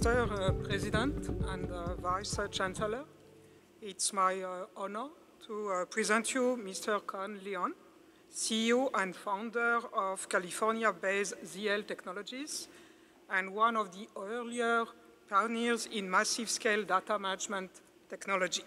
Mr. President and Vice Chancellor, it's my honor to present you Mr. Kon Leong, CEO and founder of California-based ZL Technologies and one of the earlier pioneers in massive-scale data management technology.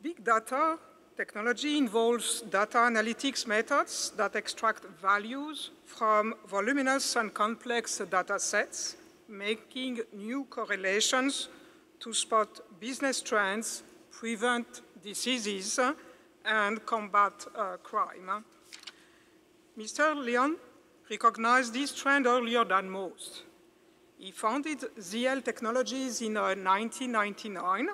Big data technology involves data analytics methods that extract values from voluminous and complex data sets, making new correlations to spot business trends, prevent diseases, and combat crime. Mr. Leong recognized this trend earlier than most. He founded ZL Technologies in 1999,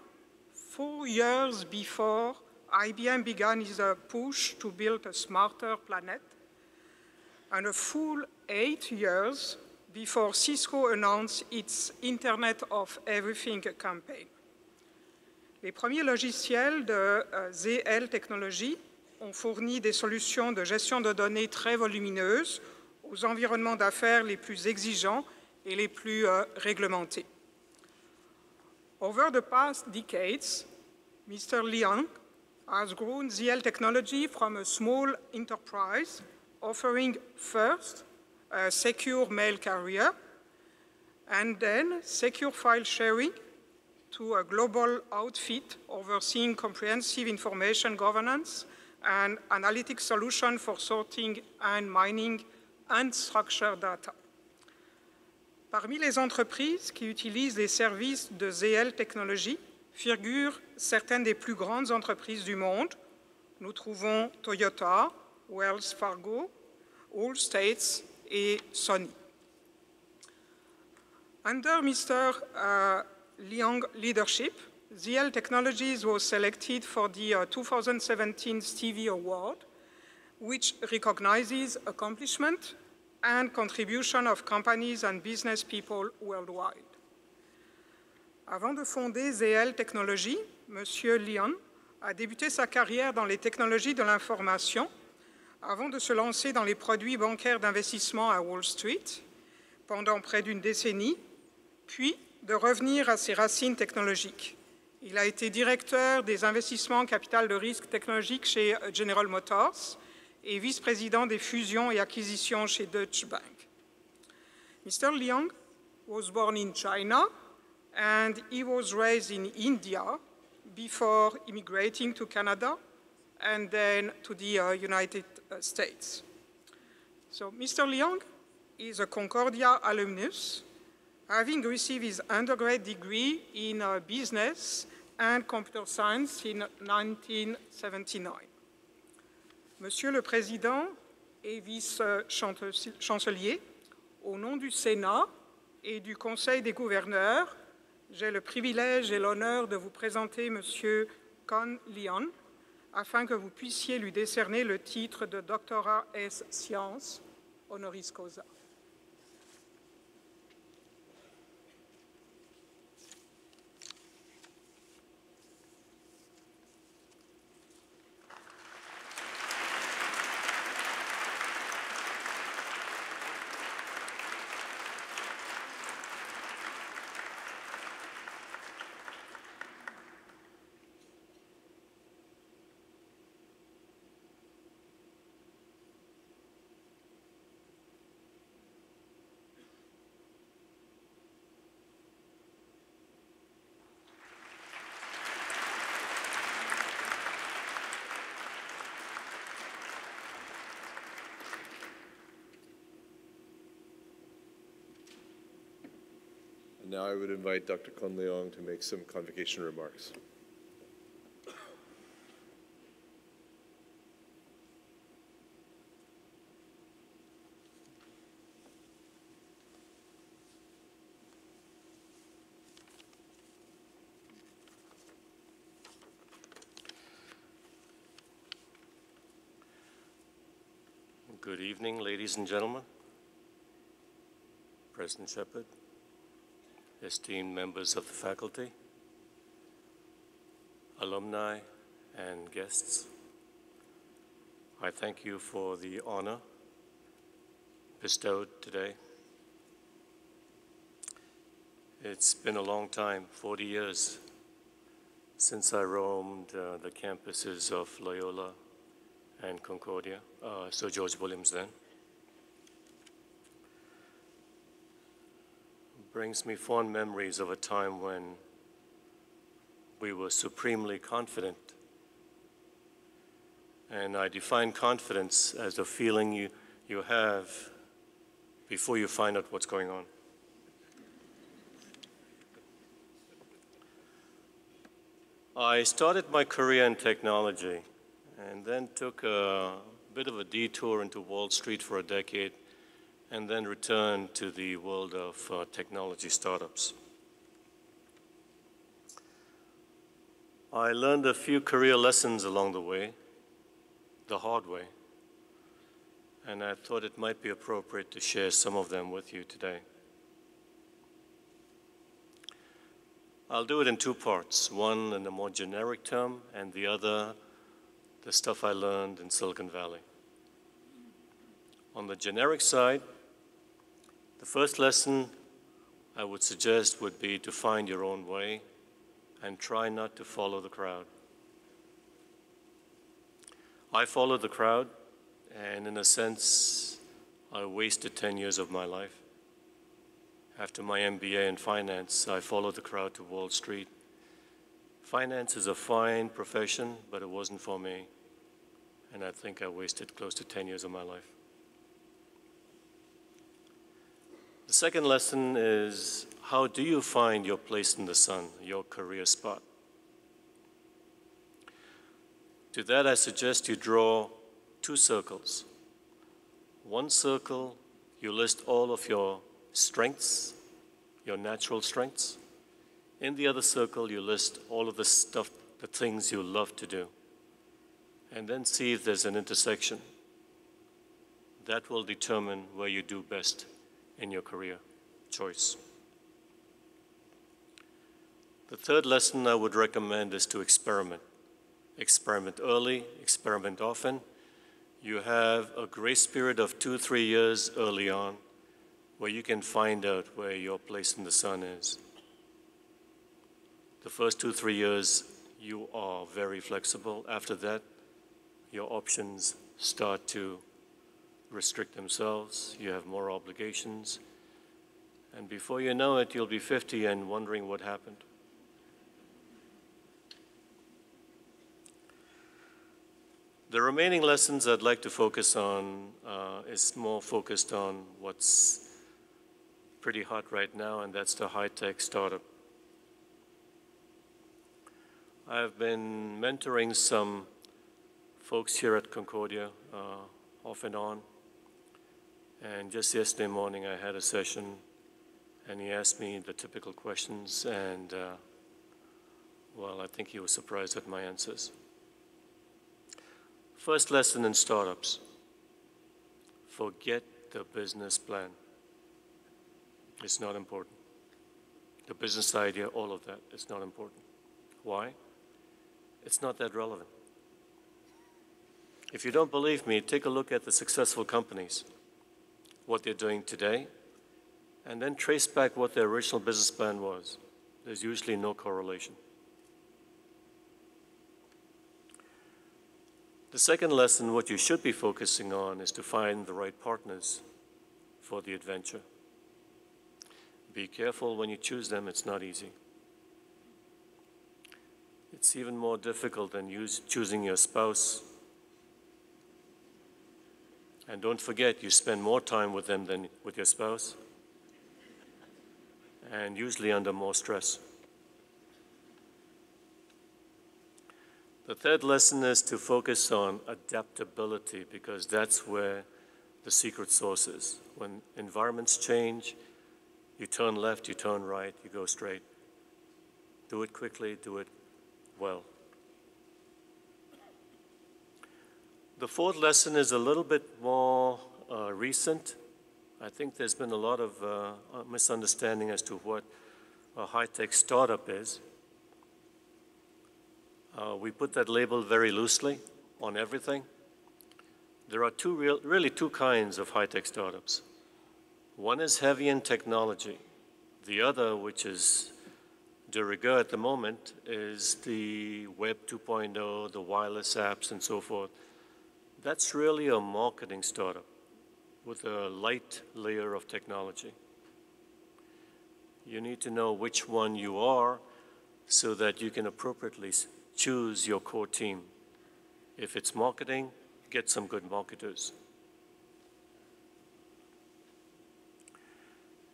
4 years before IBM began his push to build a smarter planet, and a full 8 years before Cisco annonce its Internet of Everything campaign. Les premiers logiciels de ZL Technologies ont fourni des solutions de gestion de données très volumineuses aux environnements d'affaires les plus exigeants et les plus réglementés. Over the past decades, Mr. Leong has grown ZL Technology from a small enterprise offering first a secure mail carrier, and then secure file sharing to a global outfit overseeing comprehensive information governance and analytic solution for sorting and mining unstructured data. Parmi les entreprises qui utilisent les services de ZL Technologies figurent certaines des plus grandes entreprises du monde. Nous trouvons Toyota, Wells Fargo, Allstate, et Sony. Under Mr. Leong's leadership, ZL Technologies was selected for the 2017 Stevie Award, which recognizes accomplishment and contribution of companies and business people worldwide. Avant de fonder ZL Technologies, Monsieur Leong a débuté sa carrière dans les technologies de l'information avant de se lancer dans les produits bancaires d'investissement à Wall Street pendant près d'une décennie, puis de revenir à ses racines technologiques. Il a été directeur des investissements en capital de risque technologique chez General Motors et vice-président des fusions et acquisitions chez Deutsche Bank. Mr. Leong was born in China and he was raised in India before immigrating to Canada and then to the United States. So Mr. Leong is a Concordia alumnus, having received his undergrad degree in business and computer science in 1979. Monsieur le Président et Vice-Chancelier, au nom du Sénat et du Conseil des gouverneurs, j'ai le privilège et l'honneur de vous présenter Monsieur Kon Leong, afin que vous puissiez lui décerner le titre de doctorat ès sciences honoris causa. Now I would invite Dr. Kon Leong to make some convocation remarks. Good evening, ladies and gentlemen, President Shepard, esteemed members of the faculty, alumni, and guests. I thank you for the honor bestowed today. It's been a long time, 40 years, since I roamed the campuses of Loyola and Concordia, Sir George Williams then. Brings me fond memories of a time when we were supremely confident. And I define confidence as a feeling you have before you find out what's going on. I started my career in technology and then took a bit of a detour into Wall Street for a decade and then returned to the world of technology startups. I learned a few career lessons along the way, the hard way, and I thought it might be appropriate to share some of them with you today. I'll do it in two parts, one in a more generic term, and the other, the stuff I learned in Silicon Valley. On the generic side, the first lesson I would suggest would be to find your own way and try not to follow the crowd. I followed the crowd, and in a sense, I wasted 10 years of my life. After my MBA in finance, I followed the crowd to Wall Street. Finance is a fine profession, but it wasn't for me. And I think I wasted close to 10 years of my life. The second lesson is, how do you find your place in the sun, your career spot? To that, I suggest you draw two circles. One circle, you list all of your strengths, your natural strengths. In the other circle, you list all of the stuff, the things you love to do. And then see if there's an intersection. That will determine where you do best in your career choice. The third lesson I would recommend is to experiment. Experiment early, experiment often. You have a grace period of 2-3 years early on, where you can find out where your place in the sun is. The first 2-3 years, you are very flexible. After that, your options start to restrict themselves. You have more obligations. And before you know it, you'll be 50 and wondering what happened. The remaining lessons I'd like to focus on is more focused on what's pretty hot right now, and that's the high-tech startup. I've been mentoring some folks here at Concordia off and on, and just yesterday morning I had a session and he asked me the typical questions, and well, I think he was surprised at my answers. First lesson in startups, forget the business plan. It's not important. The business idea, all of that, it's not important. Why? It's not that relevant. If you don't believe me, take a look at the successful companies, what they're doing today, and then trace back what their original business plan was. There's usually no correlation. The second lesson, what you should be focusing on, is to find the right partners for the adventure. Be careful when you choose them, it's not easy. It's even more difficult than choosing your spouse. And don't forget, you spend more time with them than with your spouse, and usually under more stress. The third lesson is to focus on adaptability, because that's where the secret sauce is. When environments change, you turn left, you turn right, you go straight. Do it quickly, do it well. The fourth lesson is a little bit more recent. I think there's been a lot of misunderstanding as to what a high-tech startup is. We put that label very loosely on everything. There are really two kinds of high-tech startups. One is heavy in technology. The other, which is de rigueur at the moment, is the Web 2.0, the wireless apps, and so forth. That's really a marketing startup with a light layer of technology. You need to know which one you are so that you can appropriately choose your core team. If it's marketing, get some good marketers.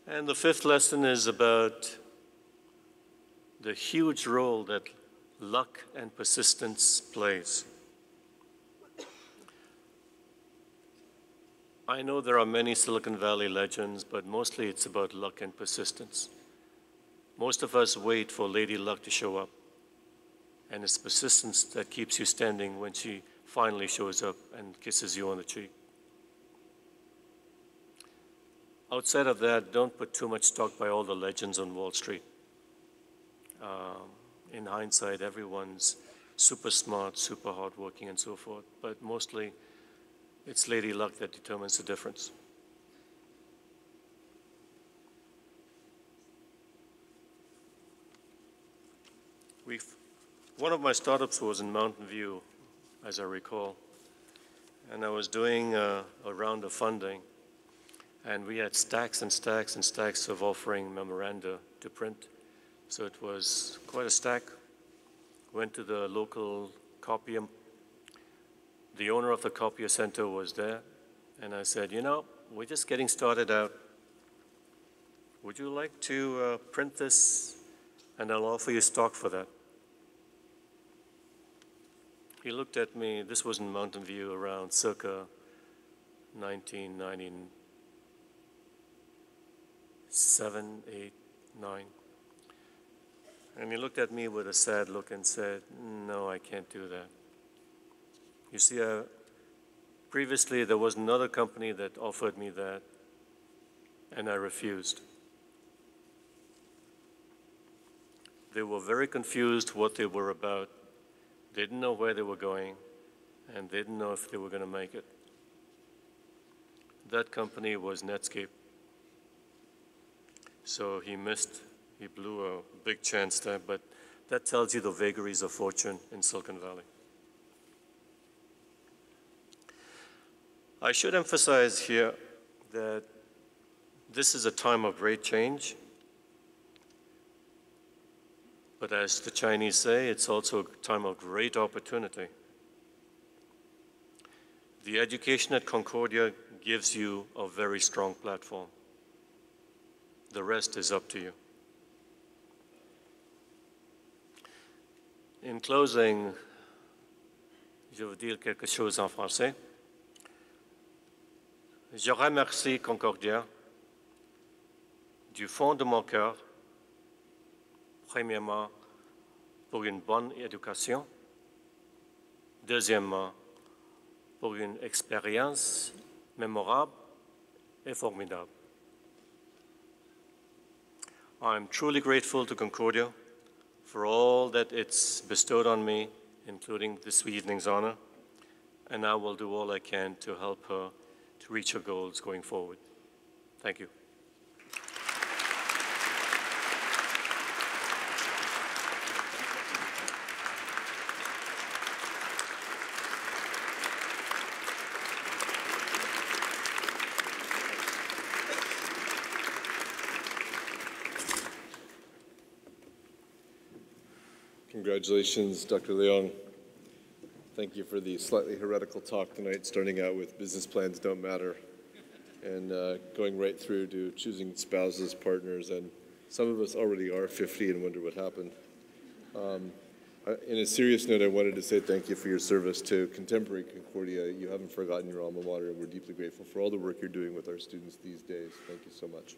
And the fifth lesson is about the huge role that luck and persistence plays. I know there are many Silicon Valley legends, but mostly it's about luck and persistence. Most of us wait for Lady Luck to show up, and it's persistence that keeps you standing when she finally shows up and kisses you on the cheek. Outside of that, don't put too much stock by all the legends on Wall Street. In hindsight, everyone's super smart, super hardworking, and so forth, but mostly it's Lady Luck that determines the difference. One of my startups was in Mountain View, as I recall, and I was doing a round of funding. And we had stacks and stacks and stacks of offering memoranda to print. So it was quite a stack. Went to the local copier. The owner of the copier center was there. And I said, you know, we're just getting started out. Would you like to print this? And I'll offer you stock for that. He looked at me. This was in Mountain View around circa 1999. 7, 8, 9. And he looked at me with a sad look and said, no, I can't do that. You see, previously there was another company that offered me that, and I refused. They were very confused what they were about. They didn't know where they were going, and they didn't know if they were going to make it. That company was Netscape. So he missed, he blew a big chance there, but that tells you the vagaries of fortune in Silicon Valley. I should emphasize here that this is a time of great change, but as the Chinese say, it's also a time of great opportunity. The education at Concordia gives you a very strong platform. The rest is up to you. In closing, je veux dire quelque chose en français. Je remercie Concordia du fond de mon cœur, premièrement, pour une bonne éducation, deuxièmement, pour une expérience mémorable et formidable. I'm truly grateful to Concordia for all that it's bestowed on me, including this evening's honor, and I will do all I can to help her to reach her goals going forward. Thank you. Congratulations, Dr. Leong. Thank you for the slightly heretical talk tonight, starting out with business plans don't matter, and going right through to choosing spouses, partners, and some of us already are 50 and wonder what happened. In a serious note, I wanted to say thank you for your service to contemporary Concordia. You haven't forgotten your alma mater, and we're deeply grateful for all the work you're doing with our students these days. Thank you so much.